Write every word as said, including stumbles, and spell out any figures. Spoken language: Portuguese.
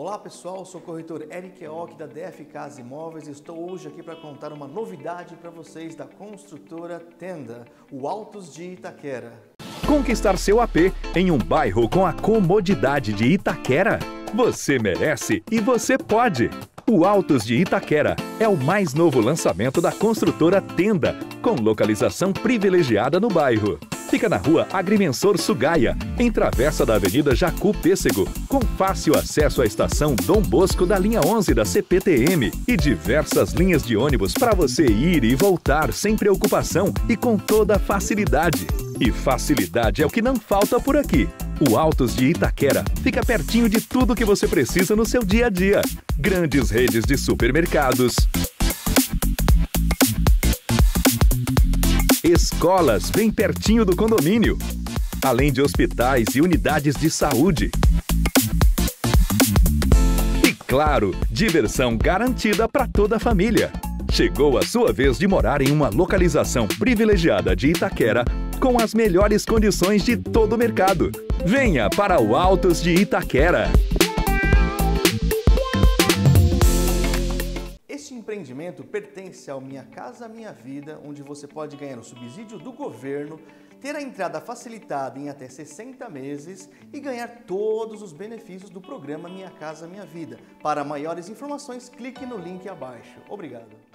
Olá pessoal, sou o corretor Eric Ock da D F Casa Imóveis e estou hoje aqui para contar uma novidade para vocês da construtora Tenda, o Altos de Itaquera. Conquistar seu A P em um bairro com a comodidade de Itaquera? Você merece e você pode! O Altos de Itaquera é o mais novo lançamento da construtora Tenda, com localização privilegiada no bairro. Fica na rua Agrimensor Sugaya, em travessa da Avenida Jacu Pêssego, com fácil acesso à estação Dom Bosco da linha onze da C P T M e diversas linhas de ônibus para você ir e voltar sem preocupação e com toda facilidade. E facilidade é o que não falta por aqui. O Altos de Itaquera fica pertinho de tudo que você precisa no seu dia a dia. Grandes redes de supermercados, escolas bem pertinho do condomínio, além de hospitais e unidades de saúde. E claro, diversão garantida para toda a família. Chegou a sua vez de morar em uma localização privilegiada de Itaquera com as melhores condições de todo o mercado. Venha para o Altos de Itaquera! Este empreendimento pertence ao Minha Casa Minha Vida, onde você pode ganhar o subsídio do governo, ter a entrada facilitada em até sessenta meses e ganhar todos os benefícios do programa Minha Casa Minha Vida. Para maiores informações, clique no link abaixo. Obrigado!